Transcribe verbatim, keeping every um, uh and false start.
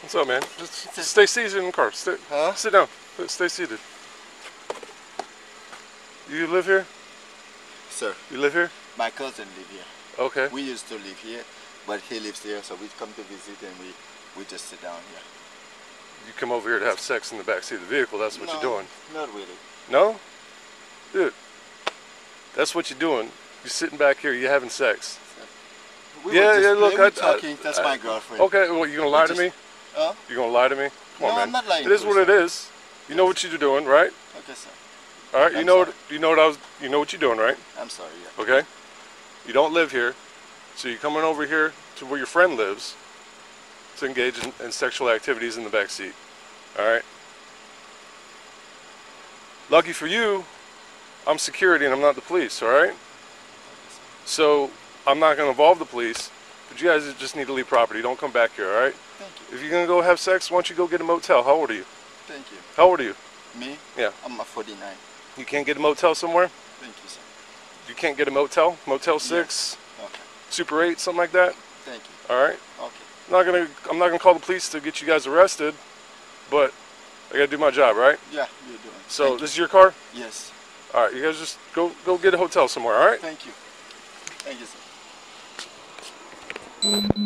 What's up, man? Just, just stay seated in the car. Stay, huh? Sit down. Stay seated. You live here? Sir. You live here? My cousin lives here. Okay. We used to live here, but he lives here, so we come to visit and we, we just sit down here. You come over here to have sex in the backseat of the vehicle, that's what no, you're doing. Not really. No? Dude, that's what you're doing. You're sitting back here, you're having sex. We yeah, yeah, look, I, talking. I, that's I, my girlfriend. Okay, well, you going to lie just, to me? Huh? You're going to lie to me? Come no, on, man. I'm not lying it is what it is. You yes. know what you're doing, right? Okay, sir. All right, I'm you know sorry. what you know what I was you know what you're doing, right? I'm sorry, yeah. Okay? You don't live here. So you're coming over here to where your friend lives to engage in, in sexual activities in the back seat. All right? Lucky for you, I'm security and I'm not the police, all right? So I'm not going to involve the police. But you guys just need to leave property. Don't come back here, all right? Thank you. If you're going to go have sex, why don't you go get a motel? How old are you? Thank you. How old are you? Me? Yeah. I'm forty-nine. You can't get a motel somewhere? Thank you, sir. You can't get a motel? Motel six? Yeah. Okay. Super eight, something like that? Thank you. All right? Okay. I'm not going to I'm not going to call the police to get you guys arrested, but I got to do my job, right? Yeah, you're doing it. So Thank this you. is your car? Yes. All right. You guys just go, go get a hotel somewhere, all right? Thank you. Thank you, sir. Thank you.